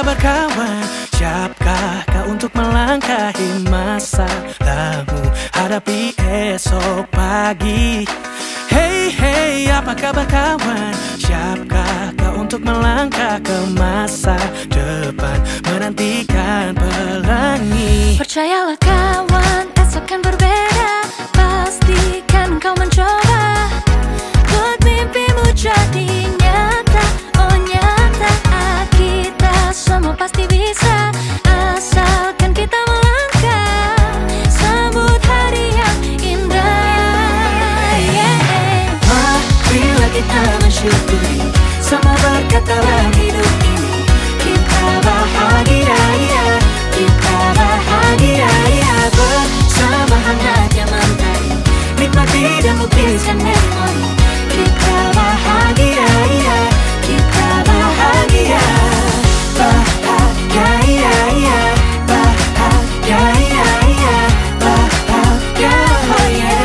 kita berkawan? Siapkah kau untuk melangkahi masa lalu, hadapi esok pagi? Hey hey, apa kabar kawan? Siapkah kau untuk melangkah ke masa depan, menantikan pelangi? Percayalah kawan, esok kan berbeda. Pastikan kau mencoba buat mimpimu jadi nyata. Oh nyata, kita semua pasti bisa asalkan kita melangkah. Sambut hari yang indah, yeah. Marilah kita mensyukuri semua berkat dalam hidup ini. Kita bahagia, yeah. Kita bahagia, yeah. Bersama hangatnya mentari, nikmati dan lukiskan memori. Kita bahagia, yeah. Kita bahagia, bahagia, yeah. Bahagia, yeah. Bahagia, yeah.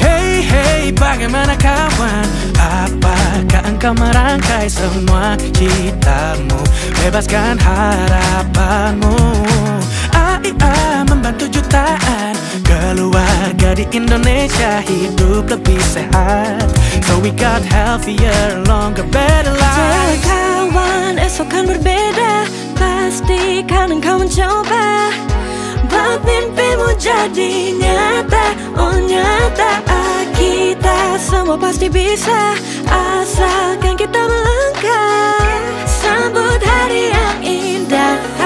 Hey hey, bagaimana kawan? Apakah engkau merangkai semua citamu, bebaskan harapanmu? AIA membantu jutaan keluarga di Indonesia hidup lebih sehat. So we got healthier, longer, better life. Kawan, esok kan berbeda. Pastikan engkau mencoba buat mimpimu jadi nyata. Oh nyata, kita semua pasti bisa asalkan kita melangkah. Sambut hari yang indah.